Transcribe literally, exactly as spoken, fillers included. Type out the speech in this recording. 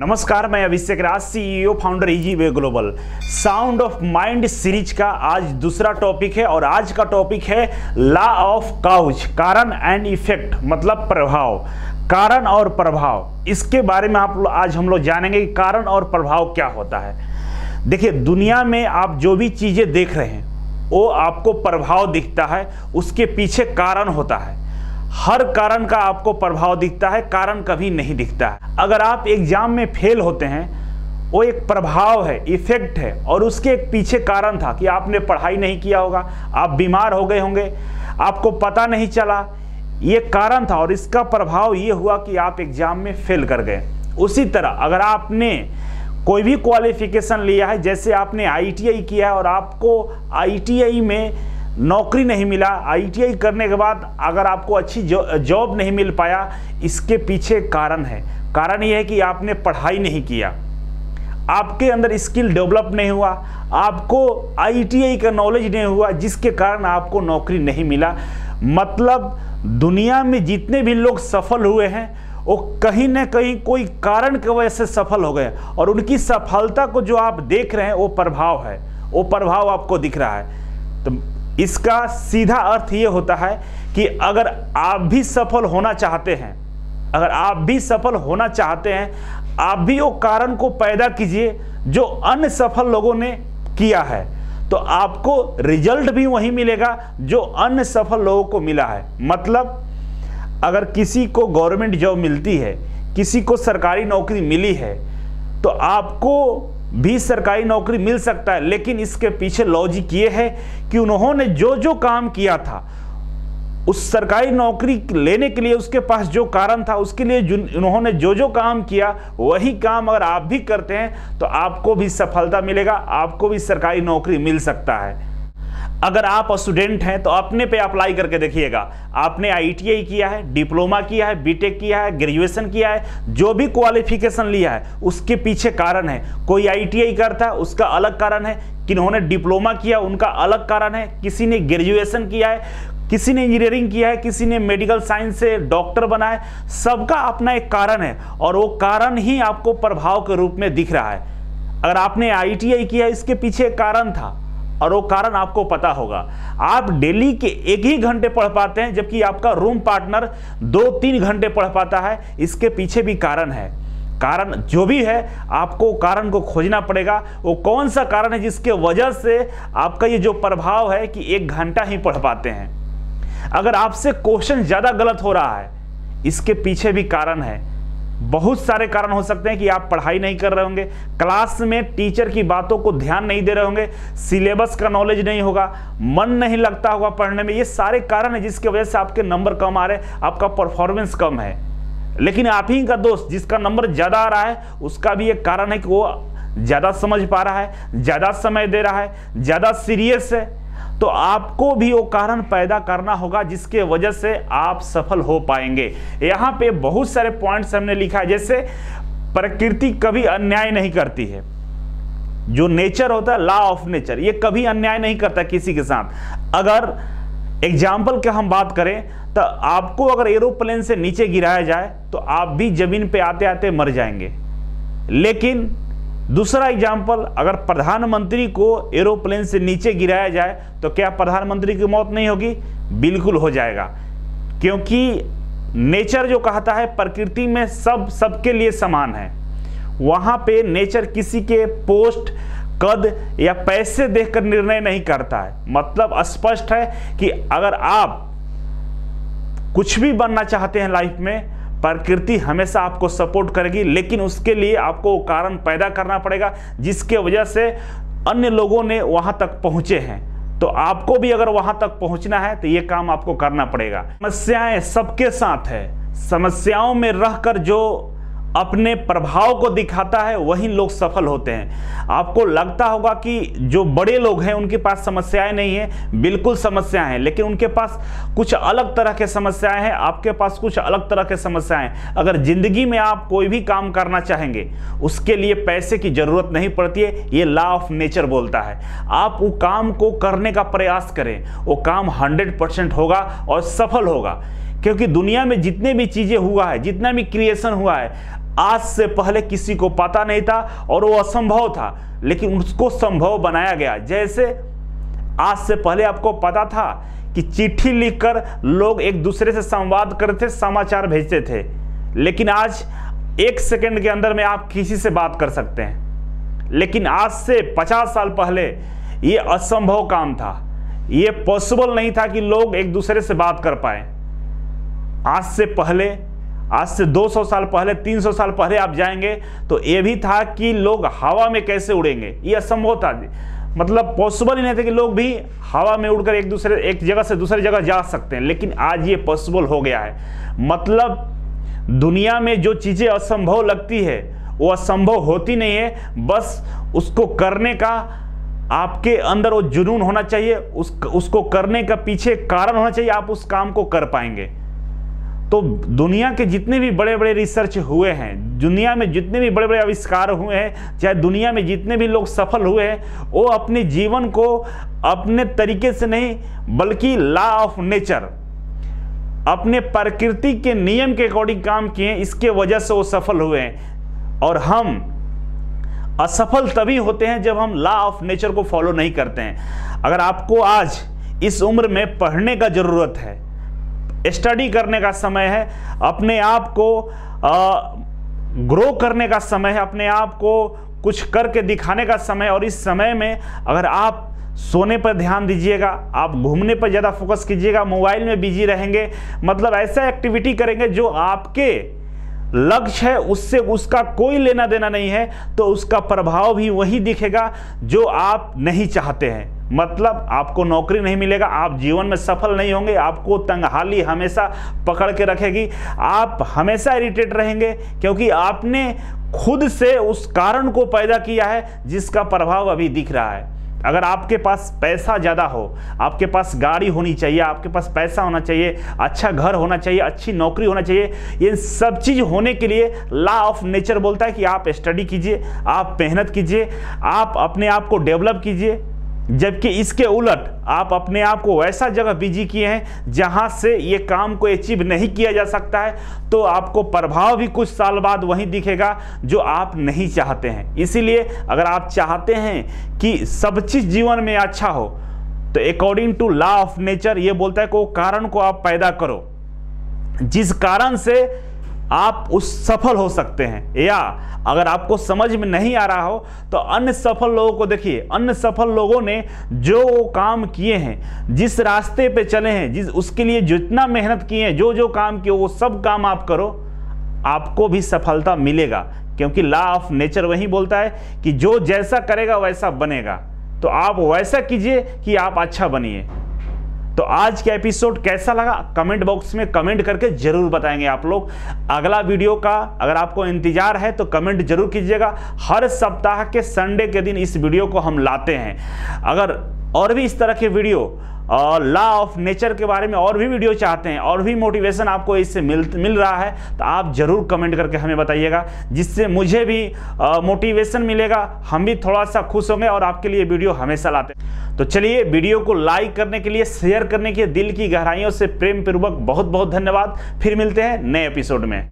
नमस्कार, मैं Abhishek Raj, CEO founder Easyway Global. Sound of mind series का आज दूसरा टॉपिक है और आज का टॉपिक है लॉ ऑफ काउज, कारण एंड इफेक्ट, मतलब प्रभाव। कारण और प्रभाव, इसके बारे में आप आज हम लोग जानेंगे कि कारण और प्रभाव क्या होता है। देखिए, दुनिया में आप जो भी चीज़ें देख रहे हैं वो आपको प्रभाव दिखता है, उसके पीछे कारण होता है। हर कारण का आपको प्रभाव दिखता है, कारण कभी नहीं दिखता है। अगर आप एग्जाम में फेल होते हैं, वो एक प्रभाव है, इफेक्ट है, और उसके एक पीछे कारण था कि आपने पढ़ाई नहीं किया होगा, आप बीमार हो गए होंगे, आपको पता नहीं चला, ये कारण था और इसका प्रभाव ये हुआ कि आप एग्जाम में फेल कर गए। उसी तरह अगर आपने कोई भी क्वालिफिकेशन लिया है, जैसे आपने आई टी आई किया है और आपको आई टी आई में नौकरी नहीं मिला, आई टी आई करने के बाद अगर आपको अच्छी जॉब नहीं मिल पाया, इसके पीछे कारण है। कारण यह है कि आपने पढ़ाई नहीं किया, आपके अंदर स्किल डेवलप नहीं हुआ, आपको आई टी आई का नॉलेज नहीं हुआ, जिसके कारण आपको नौकरी नहीं मिला। मतलब दुनिया में जितने भी लोग सफल हुए हैं वो कहीं ना कहीं कोई कारण की वजह से सफल हो गए, और उनकी सफलता को जो आप देख रहे हैं वो प्रभाव है, वो प्रभाव आपको दिख रहा है। तो इसका सीधा अर्थ ये होता है कि अगर आप भी सफल होना चाहते हैं, अगर आप भी सफल होना चाहते हैं, आप भी वो कारण को पैदा कीजिए जो असफल लोगों ने किया है, तो आपको रिजल्ट भी वही मिलेगा जो असफल लोगों को मिला है। मतलब अगर किसी को गवर्नमेंट जॉब मिलती है, किसी को सरकारी नौकरी मिली है, तो आपको भी सरकारी नौकरी मिल सकता है, लेकिन इसके पीछे लॉजिक ये है कि उन्होंने जो जो काम किया था, उस सरकारी नौकरी लेने के लिए उसके पास जो कारण था, उसके लिए उन्होंने जो जो काम किया, वही काम अगर आप भी करते हैं तो आपको भी सफलता मिलेगा, आपको भी सरकारी नौकरी मिल सकता है। अगर आप स्टूडेंट हैं तो अपने पे अप्लाई करके देखिएगा, आपने आई टी आई किया है, डिप्लोमा किया है, बीटेक किया है, ग्रेजुएशन किया है, जो भी क्वालिफिकेशन लिया है उसके पीछे कारण है। कोई आई टी आई करता है उसका अलग कारण है, किन्होंने डिप्लोमा किया उनका अलग कारण है, किसी ने ग्रेजुएशन किया है, किसी ने इंजीनियरिंग किया है, किसी ने मेडिकल साइंस से डॉक्टर बना है, सबका अपना एक कारण है और वो कारण ही आपको प्रभाव के रूप में दिख रहा है। अगर आपने आई टी आई किया, इसके पीछे कारण था और वो कारण आपको पता होगा। आप डेली के एक ही घंटे पढ़ पाते हैं, जबकि आपका रूम पार्टनर दो तीन घंटे पढ़ पाता है, इसके पीछे भी कारण है। कारण जो भी है, आपको कारण को खोजना पड़ेगा, वो कौन सा कारण है जिसके वजह से आपका ये जो प्रभाव है कि एक घंटा ही पढ़ पाते हैं। अगर आपसे क्वेश्चन ज़्यादा गलत हो रहा है, इसके पीछे भी कारण है। बहुत सारे कारण हो सकते हैं कि आप पढ़ाई नहीं कर रहे होंगे, क्लास में टीचर की बातों को ध्यान नहीं दे रहे होंगे, सिलेबस का नॉलेज नहीं होगा, मन नहीं लगता होगा पढ़ने में, ये सारे कारण हैं जिसकी वजह से आपके नंबर कम आ रहे हैं, आपका परफॉर्मेंस कम है। लेकिन आप ही का दोस्त जिसका नंबर ज़्यादा आ रहा है, उसका भी एक कारण है कि वो ज़्यादा समझ पा रहा है, ज़्यादा समय दे रहा है, ज़्यादा सीरियस है, तो आपको भी वो कारण पैदा करना होगा जिसके वजह से आप सफल हो पाएंगे। यहाँ पे बहुत सारे पॉइंट्स हमने लिखा है, जैसे प्रकृति कभी अन्याय नहीं करती है, जो नेचर होता है, लॉ ऑफ नेचर, ये कभी अन्याय नहीं करता किसी के साथ। अगर एग्जाम्पल की हम बात करें तो आपको अगर एरोप्लेन से नीचे गिराया जाए तो आप भी जमीन पे आते आते मर जाएंगे, लेकिन दूसरा एग्जाम्पल, अगर प्रधानमंत्री को एरोप्लेन से नीचे गिराया जाए तो क्या प्रधानमंत्री की मौत नहीं होगी? बिल्कुल हो जाएगा, क्योंकि नेचर जो कहता है, प्रकृति में सब सबके लिए समान है। वहाँ पे नेचर किसी के पोस्ट, कद या पैसे देखकर निर्णय नहीं करता है। मतलब स्पष्ट है कि अगर आप कुछ भी बनना चाहते हैं लाइफ में, प्रकृति हमेशा आपको सपोर्ट करेगी, लेकिन उसके लिए आपको कारण पैदा करना पड़ेगा जिसके वजह से अन्य लोगों ने वहाँ तक पहुँचे हैं। तो आपको भी अगर वहाँ तक पहुँचना है तो ये काम आपको करना पड़ेगा। समस्याएं सबके साथ है, समस्याओं में रहकर जो अपने प्रभाव को दिखाता है वही लोग सफल होते हैं। आपको लगता होगा कि जो बड़े लोग हैं उनके पास समस्याएं नहीं है, बिल्कुल समस्याएं हैं, लेकिन उनके पास कुछ अलग तरह के समस्याएं हैं, आपके पास कुछ अलग तरह के समस्याएं हैं। अगर ज़िंदगी में आप कोई भी काम करना चाहेंगे, उसके लिए पैसे की ज़रूरत नहीं पड़ती है, ये लॉ ऑफ नेचर बोलता है। आप वो काम को करने का प्रयास करें, वो काम हंड्रेड परसेंट होगा और सफल होगा, क्योंकि दुनिया में जितने भी चीज़ें हुआ है, जितना भी क्रिएशन हुआ है, आज से पहले किसी को पता नहीं था और वो असंभव था, लेकिन उसको संभव बनाया गया। जैसे आज से पहले आपको पता था कि चिट्ठी लिखकर लोग एक दूसरे से संवाद करते, समाचार भेजते थे, लेकिन आज एक सेकंड के अंदर में आप किसी से बात कर सकते हैं। लेकिन आज से पचास साल पहले ये असंभव काम था, ये पॉसिबल नहीं था कि लोग एक दूसरे से बात कर पाए। आज से पहले, आज से दो सौ साल पहले, तीन सौ साल पहले आप जाएंगे तो ये भी था कि लोग हवा में कैसे उड़ेंगे, ये असंभव था। मतलब पॉसिबल ही नहीं था कि लोग भी हवा में उड़कर एक दूसरे एक जगह से दूसरी जगह जा सकते हैं, लेकिन आज ये पॉसिबल हो गया है। मतलब दुनिया में जो चीज़ें असंभव लगती है वो असंभव होती नहीं है, बस उसको करने का आपके अंदर वो जुनून होना चाहिए, उस उसको करने का पीछे कारण होना चाहिए, आप उस काम को कर पाएंगे। तो दुनिया के जितने भी बड़े बड़े रिसर्च हुए हैं, दुनिया में जितने भी बड़े बड़े आविष्कार हुए हैं, चाहे दुनिया में जितने भी लोग सफल हुए हैं, वो अपने जीवन को अपने तरीके से नहीं बल्कि लॉ ऑफ नेचर, अपने प्रकृति के नियम के अकॉर्डिंग काम किए, इसके वजह से वो सफल हुए हैं। और हम असफल तभी होते हैं जब हम लॉ ऑफ नेचर को फॉलो नहीं करते हैं। अगर आपको आज इस उम्र में पढ़ने का ज़रूरत है, स्टडी करने का समय है, अपने आप को ग्रो करने का समय है, अपने आप को कुछ करके दिखाने का समय, और इस समय में अगर आप सोने पर ध्यान दीजिएगा, आप घूमने पर ज़्यादा फोकस कीजिएगा, मोबाइल में बिजी रहेंगे, मतलब ऐसा एक्टिविटी करेंगे जो आपके लक्ष्य है उससे उसका कोई लेना देना नहीं है, तो उसका प्रभाव भी वही दिखेगा जो आप नहीं चाहते हैं। मतलब आपको नौकरी नहीं मिलेगा, आप जीवन में सफल नहीं होंगे, आपको तंगहाली हमेशा पकड़ के रखेगी, आप हमेशा इरिटेट रहेंगे, क्योंकि आपने खुद से उस कारण को पैदा किया है जिसका प्रभाव अभी दिख रहा है। अगर आपके पास पैसा ज़्यादा हो, आपके पास गाड़ी होनी चाहिए, आपके पास पैसा होना चाहिए, अच्छा घर होना चाहिए, अच्छी नौकरी होना चाहिए, ये सब चीज़ होने के लिए लॉ ऑफ नेचर बोलता है कि आप स्टडी कीजिए, आप मेहनत कीजिए, आप अपने आप को डेवलप कीजिए। जबकि इसके उलट आप अपने आप को वैसा जगह बिजी किए हैं जहाँ से ये काम को अचीव नहीं किया जा सकता है, तो आपको प्रभाव भी कुछ साल बाद वहीं दिखेगा जो आप नहीं चाहते हैं। इसीलिए अगर आप चाहते हैं कि सब चीज़ जीवन में अच्छा हो, तो according to law of nature ये बोलता है कि वो कारण को आप पैदा करो जिस कारण से आप उस सफल हो सकते हैं। या अगर आपको समझ में नहीं आ रहा हो तो अन्य सफल लोगों को देखिए, अन्य सफल लोगों ने जो काम किए हैं, जिस रास्ते पे चले हैं, जिस उसके लिए जितना मेहनत किए हैं, जो जो काम किए वो सब काम आप करो, आपको भी सफलता मिलेगा, क्योंकि लॉ ऑफ नेचर वही बोलता है कि जो जैसा करेगा वैसा बनेगा। तो आप वैसा कीजिए कि आप अच्छा बनिए। तो आज का एपिसोड कैसा लगा कमेंट बॉक्स में कमेंट करके जरूर बताएंगे आप लोग। अगला वीडियो का अगर आपको इंतजार है तो कमेंट जरूर कीजिएगा। हर सप्ताह के संडे के दिन इस वीडियो को हम लाते हैं। अगर और भी इस तरह के वीडियो लॉ ऑफ नेचर के बारे में और भी वीडियो चाहते हैं, और भी मोटिवेशन आपको इससे मिल मिल रहा है, तो आप ज़रूर कमेंट करके हमें बताइएगा, जिससे मुझे भी मोटिवेशन मिलेगा, हम भी थोड़ा सा खुश होंगे और आपके लिए वीडियो हमेशा लाते हैं। तो चलिए, वीडियो को लाइक करने के लिए, शेयर करने के लिए दिल की गहराइयों से प्रेम पूर्वक बहुत बहुत धन्यवाद। फिर मिलते हैं नए एपिसोड में।